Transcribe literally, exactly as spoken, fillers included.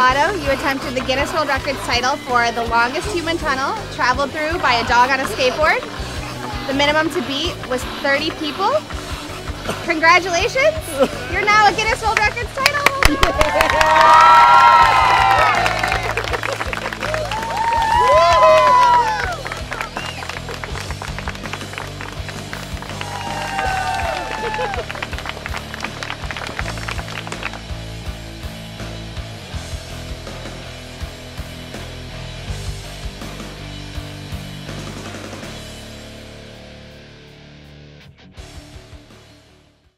Otto, you attempted the Guinness World Records title for the longest human tunnel traveled through by a dog on a skateboard. The minimum to beat was thirty people. Congratulations! You're now a Guinness World Records title! Yeah.